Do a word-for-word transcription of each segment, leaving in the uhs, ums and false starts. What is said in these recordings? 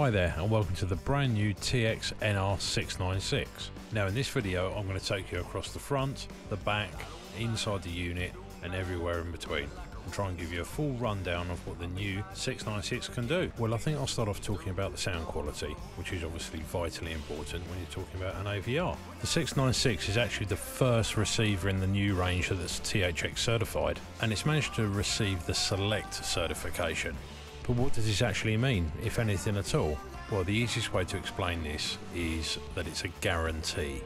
Hi there and welcome to the brand new T X N R six ninety-six. Now in this video I'm going to take you across the front, the back, inside the unit and everywhere in between, and try and give you a full rundown of what the new six ninety-six can do. Well, I think I'll start off talking about the sound quality, which is obviously vitally important when you're talking about an A V R. The six ninety-six is actually the first receiver in the new range that's T H X certified, and it's managed to receive the Select certification. But what does this actually mean, if anything at all? Well, the easiest way to explain this is that it's a guarantee.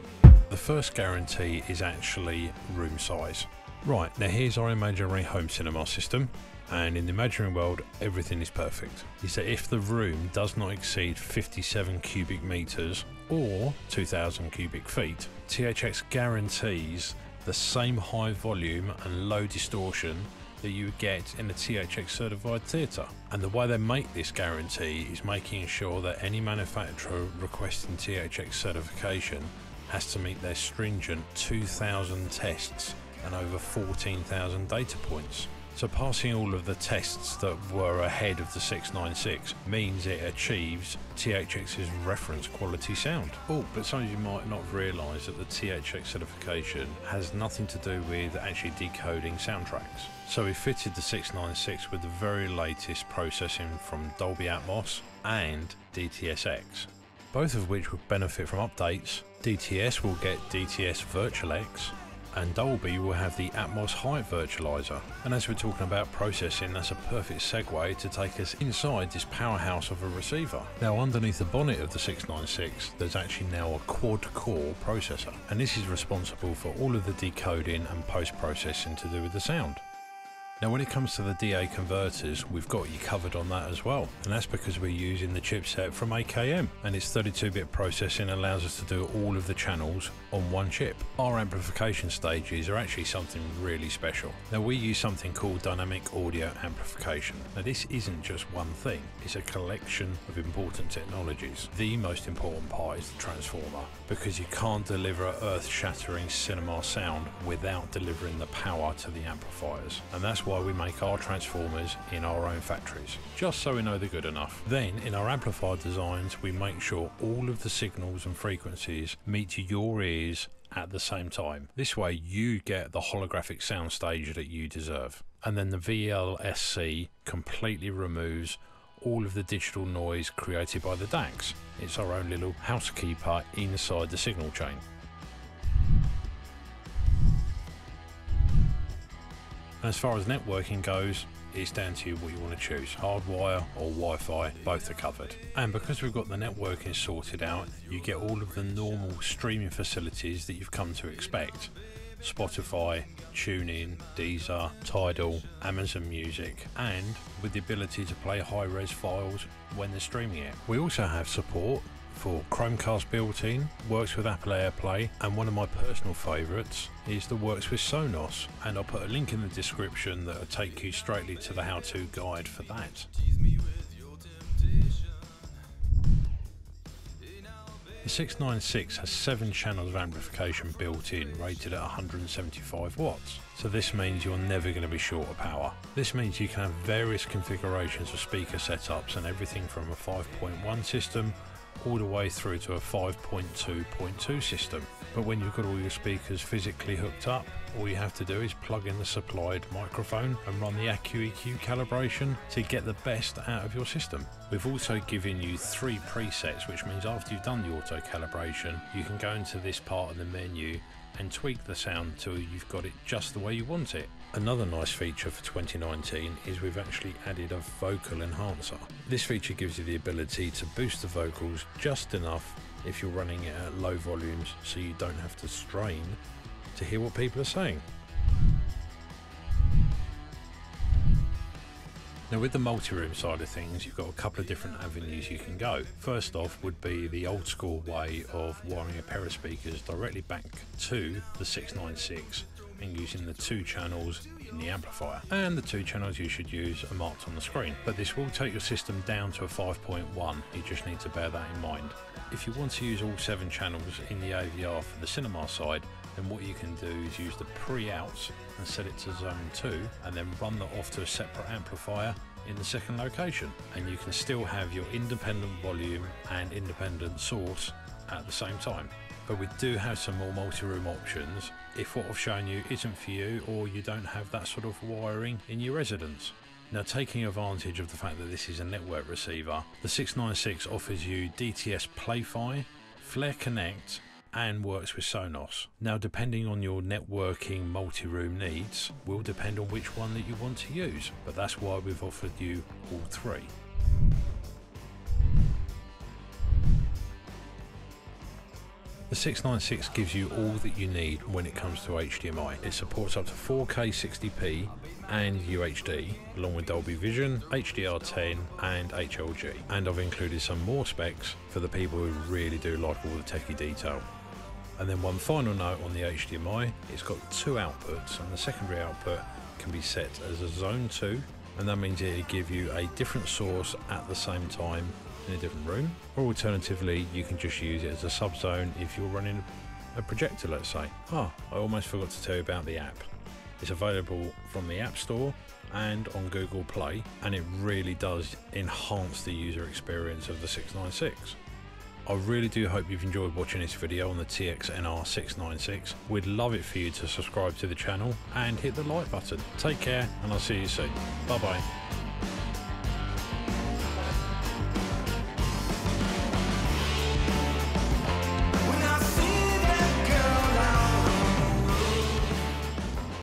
The first guarantee is actually room size. Right, now here's our imaginary home cinema system, and in the imaginary world everything is perfect. Is that if the room does not exceed fifty-seven cubic meters or two thousand cubic feet, T H X guarantees the same high volume and low distortion that you would get in a T H X certified theatre. And the way they make this guarantee is making sure that any manufacturer requesting T H X certification has to meet their stringent two thousand tests and over fourteen thousand data points. So passing all of the tests that were ahead of the six ninety-six means it achieves T H X's reference quality sound. Oh, but some of you might not realise that the T H X certification has nothing to do with actually decoding soundtracks. So we fitted the six ninety-six with the very latest processing from Dolby Atmos and D T S X, both of which would benefit from updates. D T S will get D T S Virtual X, and Dolby will have the Atmos Height Virtualizer. And as we're talking about processing, that's a perfect segue to take us inside this powerhouse of a receiver. Now underneath the bonnet of the six ninety-six, there's actually now a quad-core processor, and this is responsible for all of the decoding and post-processing to do with the sound. Now when it comes to the D A converters, we've got you covered on that as well, and that's because we're using the chipset from A K M, and its thirty-two bit processing allows us to do all of the channels on one chip. Our amplification stages are actually something really special. Now we use something called dynamic audio amplification. Now this isn't just one thing, it's a collection of important technologies. The most important part is the transformer, because you can't deliver earth-shattering cinema sound without delivering the power to the amplifiers, and that's why we make our transformers in our own factories, just so we know they're good enough. Then in our amplifier designs, we make sure all of the signals and frequencies meet your ears at the same time. This way you get the holographic sound stage that you deserve. And then the V L S C completely removes all of the digital noise created by the D A Cs. It's our own little housekeeper inside the signal chain. As far as networking goes, it's down to you what you want to choose. Hardwire or Wi-Fi, both are covered. And because we've got the networking sorted out, you get all of the normal streaming facilities that you've come to expect. Spotify, TuneIn, Deezer, Tidal, Amazon Music, and with the ability to play high-res files when they're streaming it. We also have support for Chromecast built-in, works with Apple AirPlay, and one of my personal favourites is the works with Sonos, and I'll put a link in the description that'll take you straightly to the how-to guide for that. The six ninety-six has seven channels of amplification built in, rated at one hundred seventy-five watts, so this means you're never going to be short of power. This means you can have various configurations of speaker setups, and everything from a five point one system all the way through to a five point two point two system. But when you've got all your speakers physically hooked up, all you have to do is plug in the supplied microphone and run the AccuEQ calibration to get the best out of your system. We've also given you three presets, which means after you've done the auto calibration, you can go into this part of the menu and tweak the sound till you've got it just the way you want it. Another nice feature for twenty nineteen is we've actually added a vocal enhancer. This feature gives you the ability to boost the vocals just enough if you're running it at low volumes, so you don't have to strain to hear what people are saying. Now with the multi-room side of things, you've got a couple of different avenues you can go. First off would be the old school way of wiring a pair of speakers directly back to the six ninety-six and using the two channels in the amplifier. And the two channels you should use are marked on the screen. But this will take your system down to a five point one, you just need to bear that in mind. If you want to use all seven channels in the A V R for the cinema side, then what you can do is use the pre-outs and set it to zone two, and then run that off to a separate amplifier in the second location, and you can still have your independent volume and independent source at the same time. But we do have some more multi-room options if what I've shown you isn't for you, or you don't have that sort of wiring in your residence. Now, taking advantage of the fact that this is a network receiver, the six ninety-six offers you D T S Play-Fi, FlareConnect, and works with Sonos. Now, depending on your networking multi-room needs will depend on which one that you want to use, but that's why we've offered you all three. The six ninety-six gives you all that you need when it comes to H D M I. It supports up to four K sixty P and U H D, along with Dolby Vision, H D R ten and H L G. And I've included some more specs for the people who really do like all the techie detail. And then one final note on the H D M I, it's got two outputs, and the secondary output can be set as a zone two, and that means it'll give you a different source at the same time in a different room, or alternatively you can just use it as a subzone if you're running a projector, let's say. Ah, I almost forgot to tell you about the app. It's available from the App Store and on Google Play, and it really does enhance the user experience of the six ninety-six. I really do hope you've enjoyed watching this video on the T X N R six ninety-six. We'd love it for you to subscribe to the channel and hit the like button. Take care, and I'll see you soon. Bye bye.